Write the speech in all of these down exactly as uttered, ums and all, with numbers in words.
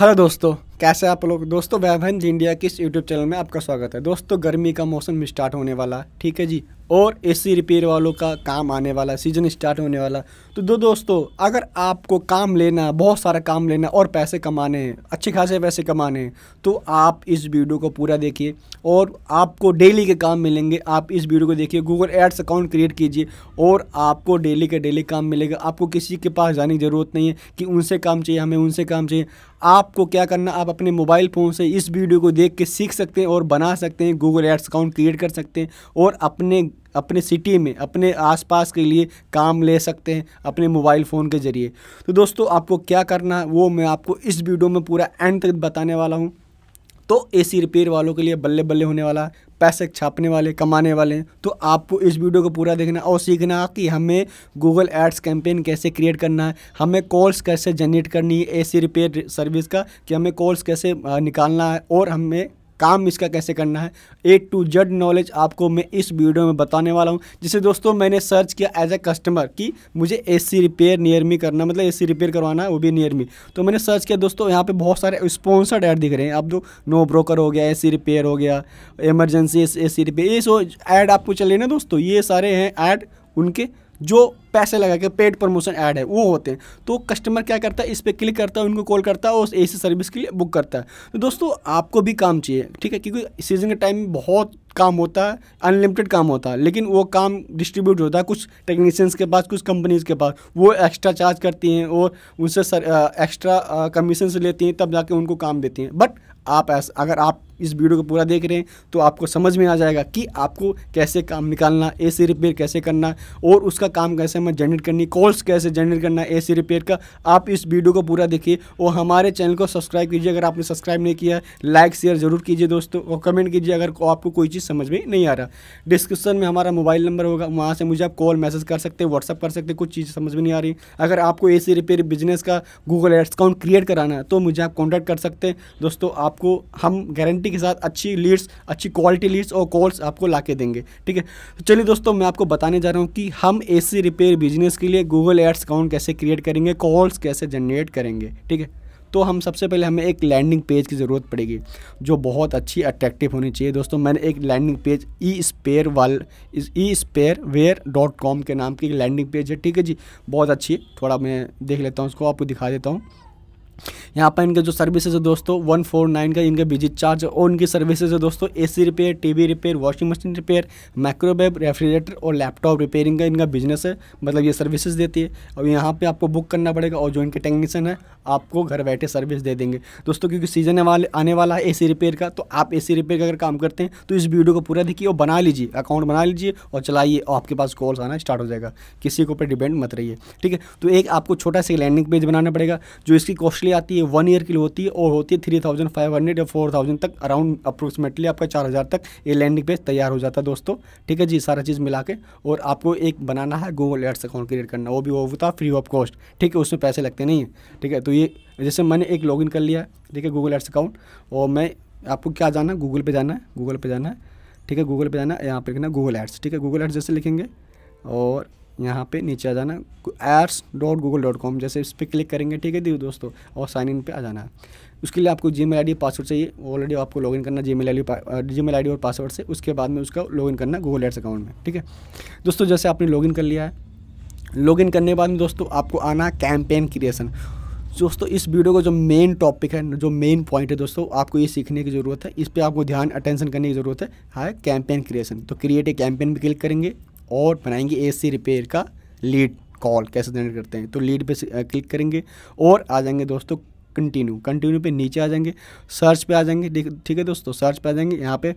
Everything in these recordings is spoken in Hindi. हेलो दोस्तों, कैसे आप लोग। दोस्तों वेबहंट इंडिया के इस यूट्यूब चैनल में आपका स्वागत है। दोस्तों गर्मी का मौसम स्टार्ट होने वाला है, ठीक है जी, और एसी रिपेयर वालों का काम आने वाला, सीजन स्टार्ट होने वाला। तो दो दोस्तों, अगर आपको काम लेना, बहुत सारा काम लेना और पैसे कमाने हैं, अच्छे खासे पैसे कमाने हैं, तो आप इस वीडियो को पूरा देखिए और आपको डेली के काम मिलेंगे। आप इस वीडियो को देखिए, गूगल एड्स अकाउंट क्रिएट कीजिए और आपको डेली के डेली काम मिलेगा। आपको किसी के पास जाने की ज़रूरत नहीं है कि उनसे काम चाहिए, हमें उनसे काम चाहिए। आपको क्या करना, आप अपने मोबाइल फ़ोन से इस वीडियो को देख के सीख सकते हैं और बना सकते हैं, गूगल एड्स अकाउंट क्रिएट कर सकते हैं और अपने अपने सिटी में, अपने आसपास के लिए काम ले सकते हैं अपने मोबाइल फ़ोन के ज़रिए। तो दोस्तों आपको क्या करना है वो मैं आपको इस वीडियो में पूरा एंड तक बताने वाला हूँ। तो एसी रिपेयर वालों के लिए बल्ले बल्ले होने वाला है, पैसे छापने वाले, कमाने वाले हैं। तो आपको इस वीडियो को पूरा देखना और सीखना कि हमें गूगल एड्स कैंपेन कैसे क्रिएट करना है, हमें कॉल्स कैसे जनरेट करनी है एसी रिपेयर सर्विस का, कि हमें कॉल्स कैसे निकालना है और हमें काम इसका कैसे करना है। ए टू जेड नॉलेज आपको मैं इस वीडियो में बताने वाला हूं। जिसे दोस्तों मैंने सर्च किया एज ए कस्टमर कि मुझे एसी रिपेयर नियर मी करना, मतलब एसी रिपेयर करवाना है, वो भी नियर मी। तो मैंने सर्च किया दोस्तों, यहां पे बहुत सारे स्पॉन्सर्ड ऐड दिख रहे हैं। अब जो नो ब्रोकर हो गया, एसी रिपेयर हो गया, इमरजेंसी एसी रिपेयर, ये सो ऐड आपको चले ना दोस्तों, ये सारे हैं ऐड उनके जो पैसे लगा के पेड प्रमोशन ऐड है वो होते हैं। तो कस्टमर क्या करता है, इस पर क्लिक करता है, उनको कॉल करता है और एसी सर्विस के लिए बुक करता है। तो दोस्तों आपको भी काम चाहिए, ठीक है, क्योंकि सीजन के टाइम में बहुत काम होता है, अनलिमिटेड काम होता है, लेकिन वो काम डिस्ट्रीब्यूट होता है कुछ टेक्नीशियंस के पास, कुछ कंपनीज़ के पास। वो एक्स्ट्रा चार्ज करती हैं और उनसे एक्स्ट्रा कमीशन से लेती हैं, तब जाके उनको काम देती हैं। बट आप ऐसा, अगर आप इस वीडियो को पूरा देख रहे हैं तो आपको समझ में आ जाएगा कि आपको कैसे काम निकालना, एसी रिपेयर कैसे करना और उसका काम कैसे हमें जनरेट करनी, कॉल्स कैसे जनरेट करना एसी रिपेयर का। आप इस वीडियो को पूरा देखिए और हमारे चैनल को सब्सक्राइब कीजिए अगर आपने सब्सक्राइब नहीं किया। लाइक शेयर ज़रूर कीजिए दोस्तों और कमेंट कीजिए अगर आपको कोई चीज़ समझ में नहीं आ रहा। डिस्क्रिप्शन में हमारा मोबाइल नंबर होगा, वहाँ से मुझे आप कॉल मैसेज कर सकते हैं, व्हाट्सअप कर सकते हैं। कुछ चीज़ समझ में नहीं आ रही, अगर आपको एसी रिपेयर बिजनेस का गूगल एड्स अकाउंट क्रिएट कराना है तो मुझे आप कॉन्टैक्ट कर सकते हैं। दोस्तों आपको हम गारंटी के साथ अच्छी लीड्स, अच्छी क्वालिटी लीड्स और कॉल्स आपको लाके देंगे, ठीक है। तो चलिए दोस्तों मैं आपको बताने जा रहा हूँ कि हम एसी रिपेयर बिजनेस के लिए गूगल एड्स अकाउंट कैसे क्रिएट करेंगे, कॉल्स कैसे जनरेट करेंगे, ठीक है। तो हम सबसे पहले हमें एक लैंडिंग पेज की ज़रूरत पड़ेगी जो बहुत अच्छी अट्रैक्टिव होनी चाहिए। दोस्तों मैंने एक landing page e spare ware dot com के नाम की एक लैंडिंग पेज है, ठीक है जी, बहुत अच्छी। थोड़ा मैं देख लेता हूँ उसको, आपको दिखा देता हूँ। यहाँ पर इनके जो सर्विसेज है दोस्तों, एक सौ उनचास का इनका विजिट चार्ज और इनकी सर्विसेज है दोस्तों, AC repair, TV repair, washing machine repair, microwave, refrigerator और लैपटॉप रिपेयरिंग का इनका बिजनेस है, मतलब ये सर्विसेज देती है। और यहाँ पे आपको बुक करना पड़ेगा और जो इनके टेक्नीशियन है आपको घर बैठे सर्विस दे देंगे दोस्तों, क्योंकि सीजन आने वाला है एसी रिपेयर का। तो आप एसी रिपेयर का अगर काम करते हैं तो इस वीडियो को पूरा देखिए और बना लीजिए, अकाउंट बना लीजिए और चलाइए और आपके पास कॉल्स आना स्टार्ट हो जाएगा, किसी के ऊपर डिपेंड मत रहिए, ठीक है। तो एक आपको छोटा सा लैंडिंग पेज बनाना पड़ेगा जो इसकी कॉस्टली आती है, वन ईयर के लिए होती है और होती है थ्री थाउजेंड फाइव हंड्रेड या फोर थाउजेंड तक, अराउंड अप्रोक्सीमेटली आपका चार हज़ार तक ये लैंडिंग पेज तैयार हो जाता है दोस्तों, ठीक है जी, सारा चीज़ मिला के। और आपको एक बनाना है गूगल एड्स अकाउंट क्रिएट करना, वो भी वो होता है फ्री ऑफ कॉस्ट, ठीक है, उसमें पैसे लगते नहीं है, ठीक है। तो ये जैसे मैंने एक लॉगिन कर लिया, ठीक है, गूगल एड्स अकाउंट, और मैं आपको क्या जाना है, गूगल पे जाना है, गूगल पे जाना है, ठीक है, गूगल पे जाना है, यहाँ पर लिखना गूगल एड्स, ठीक है, गूगल एड्स जैसे लिखेंगे और यहाँ पे नीचे आ जाना ads dot Google dot com, जैसे इस पर क्लिक करेंगे, ठीक है दोस्तों, और साइन इन पे आ जाना है। उसके लिए आपको जीमेल आईडी पासवर्ड चाहिए, ऑलरेडी आपको लॉगिन करना जीमेल आईडी जीमेल आईडी और पासवर्ड से, उसके बाद में उसका लॉगिन करना गूगल एड्स अकाउंट में, ठीक है दोस्तों। जैसे आपने लॉगिन कर लिया है, लॉगिन करने के बाद में दोस्तों आपको आना कैंपेन क्रिएशन। दोस्तों इस वीडियो का जो मेन टॉपिक है, जो मेन पॉइंट है दोस्तों, आपको ये सीखने की ज़रूरत है, इस पर आपको ध्यान अटेंशन करने की ज़रूरत है, है कैंपेन क्रिएशन। तो क्रिएट ए कैंपेन पे क्लिक करेंगे और बनाएंगे एसी रिपेयर का लीड कॉल कैसे जनरेट करते हैं। तो लीड पे क्लिक करेंगे और आ जाएंगे दोस्तों कंटिन्यू, कंटिन्यू पे नीचे आ जाएंगे, सर्च पे आ जाएंगे, ठीक है दोस्तों, सर्च पे आ जाएंगे। यहाँ पे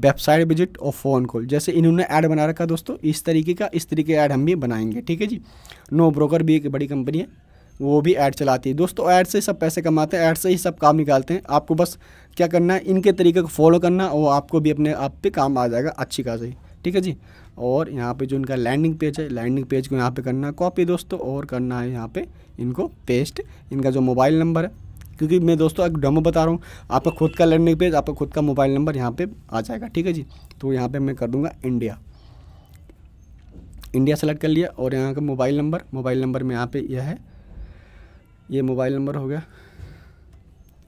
वेबसाइट विजिट और फ़ोन कॉल, जैसे इन्होंने ऐड बना रखा दोस्तों इस तरीके का, इस तरीके ऐड हम भी बनाएंगे, ठीक है जी। नो ब्रोकर भी एक बड़ी कंपनी है, वो भी ऐड चलाती है दोस्तों, ऐड से ही सब पैसे कमाते हैं, ऐड से ही सब काम निकालते हैं। आपको बस क्या करना है, इनके तरीके को फॉलो करना और आपको भी अपने आप पे काम आ जाएगा अच्छी खासी, ठीक है जी। और यहाँ पे जो इनका लैंडिंग पेज है, लैंडिंग पेज को यहाँ पे करना है कॉपी दोस्तों, और करना है यहाँ पे इनको पेस्ट, इनका जो मोबाइल नंबर है, क्योंकि मैं दोस्तों एक डेमो बता रहा हूँ, आपका खुद का लैंडिंग पेज, आपका खुद का मोबाइल नंबर यहाँ पे आ जाएगा, ठीक है जी। तो यहाँ पे मैं कर दूँगा इंडिया, इंडिया सेलेक्ट कर लिया और यहाँ का मोबाइल नंबर, मोबाइल नंबर में यहाँ पर यह है, ये मोबाइल नंबर हो गया,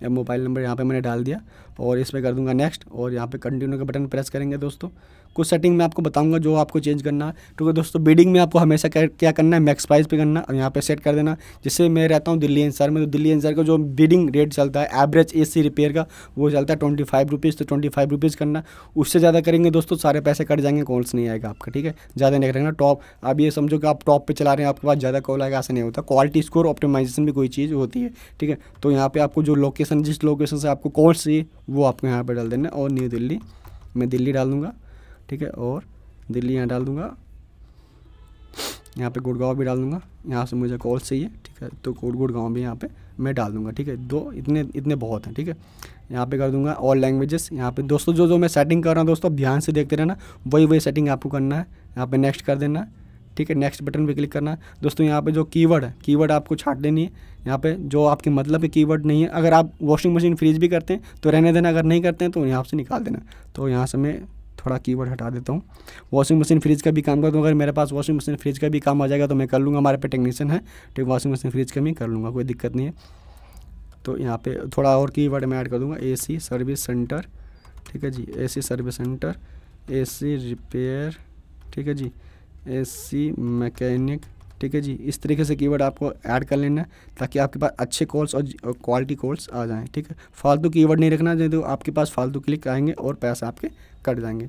या मोबाइल नंबर यहाँ पे मैंने डाल दिया और इस पर कर दूंगा नेक्स्ट और यहाँ पे कंटिन्यू का बटन प्रेस करेंगे। दोस्तों कुछ सेटिंग में आपको बताऊंगा जो आपको चेंज करना है, क्योंकि दोस्तों बिडिंग में आपको हमेशा क्या करना है, मैक्स प्राइस पे करना और यहाँ पे सेट कर देना। जिससे मैं रहता हूँ दिल्ली एनसीआर में, तो दिल्ली एनसीआर का जो बिडिंग रेट चलता है एवरेज एसी रिपेयर का वो चलता है ट्वेंटी फाइव रुपीज़, तो ट्वेंटी फाइव रुपीज़ करना। उससे ज़्यादा करेंगे दोस्तों सारे पैसे कट जाएंगे, कॉल्स नहीं आएगा आपका, ठीक है। ज़्यादा नहीं करेंगे टॉप, आप ये समझो कि आप टॉप पर चला रहे हैं, आपके पास ज़्यादा कॉल आएगा, ऐसा नहीं होता। क्वालिटी स्कोर ऑप्टिमाइजेशन भी कोई चीज़ होती है, ठीक है। तो यहाँ पर आपको जो लोकेशन, जिस लोकेशन से आपको कॉल्स चाहिए वो आपको यहाँ पर डाल देना और न्यू दिल्ली, मैं दिल्ली डाल दूँगा, ठीक है। और दिल्ली यहाँ डाल दूँगा, यहाँ पे गुड़गांव भी डाल दूँगा, यहाँ से मुझे कॉल चाहिए, ठीक है। तो कोड गुड़गांव भी यहाँ पे मैं डाल दूँगा, ठीक है। दो इतने इतने बहुत हैं, ठीक है। यहाँ पे कर दूँगा ऑल लैंग्वेजेस। यहाँ पे दोस्तों जो जो मैं सेटिंग कर रहा हूँ दोस्तों, आप ध्यान से देखते रहना, वही वही सेटिंग आपको करना है। यहाँ पर नेक्स्ट कर देना, ठीक है। नेक्स्ट बटन पे क्लिक करना है दोस्तों। यहाँ पे जो कीवर्ड है, कीवर्ड आपको छाट लेनी है। यहाँ पे जो आपके मतलब के कीवर्ड नहीं है, अगर आप वॉशिंग मशीन फ्रीज भी करते हैं तो रहने देना, अगर नहीं करते हैं तो यहाँ से निकाल देना। तो यहाँ से मैं थोड़ा कीवर्ड हटा देता हूँ। वॉशिंग मशीन फ्रिज का भी काम करता हूँ, अगर मेरे पास वॉशिंग मशीन फ्रिज का भी काम आ जाएगा तो मैं कर लूँगा, हमारे पे टेक्नीशियन है, ठीक, वॉशिंग मशीन फ्रिज का भी कर लूँगा, कोई दिक्कत नहीं है। तो यहाँ पे थोड़ा और कीवर्ड मैं ऐड कर दूँगा, एसी सर्विस सेंटर, ठीक है जी, AC service centre, AC repair, ठीक है जी, एसी मैकेनिक, ठीक है जी। इस तरीके से कीवर्ड आपको ऐड कर लेना है ताकि आपके पास अच्छे कॉल्स और क्वालिटी कॉल्स आ जाएं, ठीक है। फालतू कीवर्ड नहीं रखना चाहिए, तो आपके पास फालतू क्लिक आएंगे और पैसे आपके कट जाएंगे।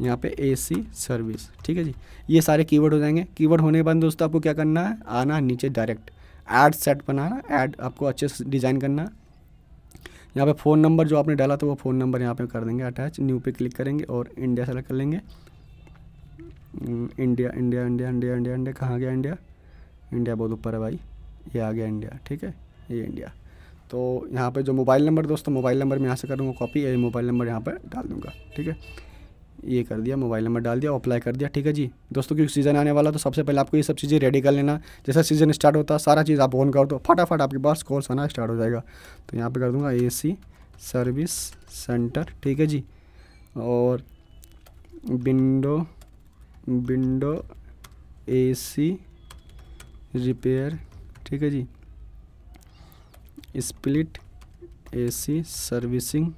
यहाँ पे एसी सर्विस, ठीक है जी, ये सारे कीवर्ड हो जाएंगे। कीवर्ड होने के बाद दोस्तों आपको क्या करना है, आना नीचे डायरेक्ट ऐड सेट बनाना, ऐड आपको अच्छे से डिज़ाइन करना। यहाँ पे फ़ोन नंबर जो आपने डाला था वो फ़ोन नंबर यहाँ पर कर देंगे अटैच, न्यू पे क्लिक करेंगे और इंडिया सेलेक्ट कर लेंगे। India India India India India India कहाँ गया इंडिया, इंडिया बहुत ऊपर है भाई, ये आ गया इंडिया, ठीक है, ये इंडिया। तो यहाँ पे जो मोबाइल नंबर दोस्तों, मोबाइल नंबर मैं यहाँ से करूँगा कॉपी, ये मोबाइल नंबर यहाँ पर डाल दूँगा, ठीक है। ये कर दिया, मोबाइल नंबर डाल दिया, अप्लाई कर दिया, ठीक है जी। दोस्तों क्योंकि सीज़न आने वाला तो सबसे पहले आपको ये सब चीज़ें रेडी कर लेना। जैसा सीज़न स्टार्ट होता है सारा चीज़ आप ऑन कर दो, फटाफट आपके पास कॉल्स आना स्टार्ट हो जाएगा। तो यहाँ पर कर दूँगा ए सी सर्विस सेंटर, ठीक है जी, और विंडो विंडो एसी रिपेयर, ठीक है जी, split AC servicing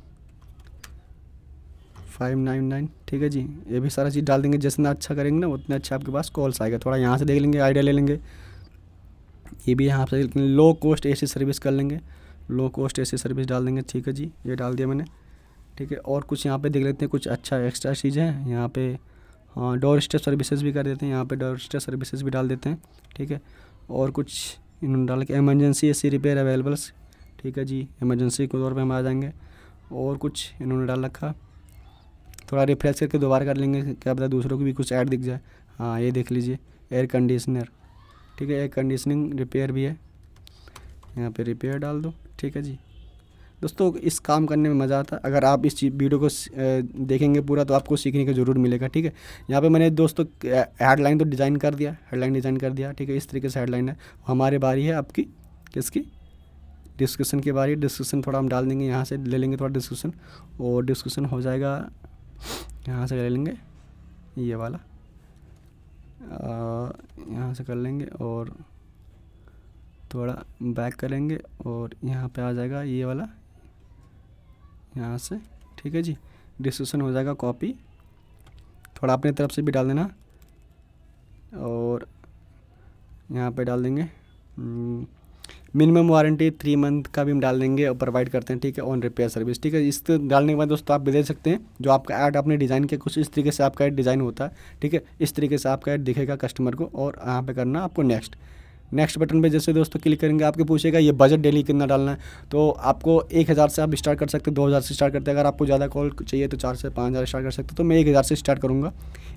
five nine nine, ठीक है जी। ये भी सारा चीज़ डाल देंगे, जितना अच्छा करेंगे ना उतना अच्छा आपके पास कॉल्स आएगा। थोड़ा यहाँ से देख लेंगे, आइडिया ले लेंगे, ये भी यहाँ से लो कॉस्ट एसी सर्विस कर लेंगे, लो कॉस्ट एसी सर्विस डाल देंगे, ठीक है जी, ये डाल दिया मैंने, ठीक है। और कुछ यहाँ पे देख लेते हैं, कुछ अच्छा एक्स्ट्रा चीज़ें हैं यहाँ पे। हाँ, डोर स्टेप सर्विसेज भी कर देते हैं, यहाँ पे डोर स्टेप सर्विसेज भी डाल देते हैं, ठीक है। और कुछ इन्होंने डाल के एमरजेंसी एसी रिपेयर अवेलेबल्स, ठीक है जी, एमरजेंसी के तौर पे हम आ जाएंगे। और कुछ इन्होंने डाल रखा, थोड़ा रिफ्रेश करके दोबारा कर लेंगे, क्या पता दूसरों को भी कुछ ऐड दिख जाए। हाँ ये देख लीजिए, एयर कंडीशनर, ठीक है, एयर कंडीशनिंग रिपेयर भी है, यहाँ पर रिपेयर डाल दो, ठीक है जी। दोस्तों इस काम करने में मज़ा आता है, अगर आप इस वीडियो को देखेंगे पूरा तो आपको सीखने का जरूर मिलेगा, ठीक है। यहाँ पे मैंने दोस्तों हेडलाइन तो डिज़ाइन कर दिया, हेडलाइन डिज़ाइन कर दिया, ठीक है। इस तरीके से हेडलाइन है, हमारे बारी है आपकी किसकी, डिस्क्रिप्शन की बारी। डिस्क्रिप्शन थोड़ा हम डाल देंगे, यहाँ से ले लेंगे थोड़ा डिस्क्रिप्शन, और डिस्क्रिप्शन हो जाएगा यहाँ से ले लेंगे ये वाला, यहाँ से कर लेंगे और थोड़ा बैक करेंगे और यहाँ पर आ जाएगा ये वाला यहाँ से, ठीक है जी। डिस्क्रिप्शन हो जाएगा कॉपी, थोड़ा अपने तरफ से भी डाल देना और यहाँ पे डाल देंगे मिनिमम वारंटी थ्री मंथ का भी हम डाल देंगे और प्रोवाइड करते हैं, ठीक है, ऑन रिपेयर सर्विस, ठीक है। इसको डालने के बाद दोस्तों आप भी देख सकते हैं जो आपका ऐड आपने डिज़ाइन किया, कुछ इस तरीके से आपका ऐड डिज़ाइन होता है, ठीक है। इस तरीके से आपका ऐड दिखेगा कस्टमर को। और यहाँ पर करना आपको नेक्स्ट, नेक्स्ट बटन पे जैसे दोस्तों क्लिक करेंगे आपके पूछेगा ये बजट डेली कितना डालना है। तो आपको एक हज़ार से आप स्टार्ट कर सकते हैं, दो हज़ार से स्टार्ट करते हैं, अगर आपको ज़्यादा कॉल चाहिए तो चार से पाँच हज़ार स्टार्ट कर सकते हैं। तो मैं एक हज़ार से स्टार्ट करूँगा,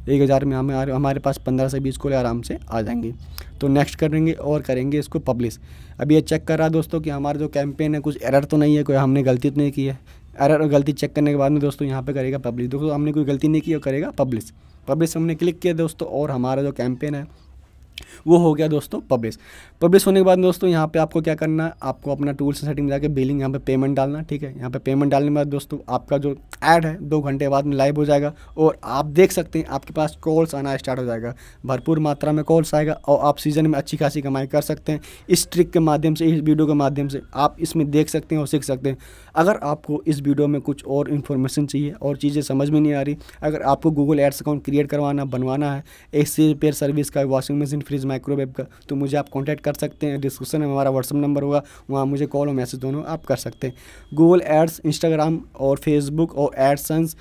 एक हज़ार में हमें हमारे पास पंद्रह से बीस कॉल आराम से आ जाएंगी। तो नेक्स्ट करेंगे और करेंगे इसको पब्लिश। अभी ये चेक कर रहा है दोस्तों कि हमारा जो कैंपेन है कुछ एरर तो नहीं है, कोई हमने गलती तो नहीं की है। एरर और गलती चेक करने के बाद में दोस्तों यहाँ पे करेगा पब्लिश। दोस्तों हमने कोई गलती नहीं की और करेगा पब्लिश। पब्लिश हमने क्लिक किया दोस्तों और हमारा जो कैंपेन है वो हो गया दोस्तों पब्लिश। पब्लिश होने के बाद दोस्तों यहाँ पे आपको क्या करना है, आपको अपना टूल्स सेटिंग में जाके बिलिंग यहाँ पे पेमेंट डालना, ठीक है। यहाँ पे पेमेंट डालने के बाद दोस्तों आपका जो ऐड है दो घंटे बाद में लाइव हो जाएगा और आप देख सकते हैं आपके पास कॉल्स आना स्टार्ट हो जाएगा, भरपूर मात्रा में कॉल्स आएगा और आप सीजन में अच्छी खासी कमाई कर सकते हैं। इस ट्रिक के माध्यम से, इस वीडियो के माध्यम से आप इसमें देख सकते हैं और सीख सकते हैं। अगर आपको इस वीडियो में कुछ और इन्फॉर्मेशन चाहिए और चीज़ें समझ में नहीं आ रही, अगर आपको गूगल एड्स अकाउंट क्रिएट करवाना बनवाना है, एसी पेयर सर्विस का, वॉशिंग मशीन, फ्रिज, माइक्रोवेव का, तो मुझे आप कांटेक्ट कर सकते हैं। डिस्क्रिप्शन में हमारा व्हाट्सअप नंबर होगा, वहाँ मुझे कॉल और मैसेज दोनों आप कर सकते हैं। गूगल एड्स, इंस्टाग्राम और फेसबुक और एडसेंस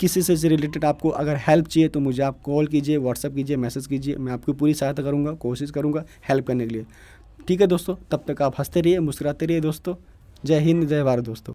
किसी से से रिलेटेड आपको अगर हेल्प चाहिए तो मुझे आप कॉल कीजिए, व्हाट्सअप कीजिए, मैसेज कीजिए, मैं आपकी पूरी सहायता करूँगा, कोशिश करूँगा हेल्प करने के लिए, ठीक है दोस्तों। तब तक आप हंसते रहिए, मुस्कुराते रहिए दोस्तों। जय हिंद, जय भारत दोस्तों।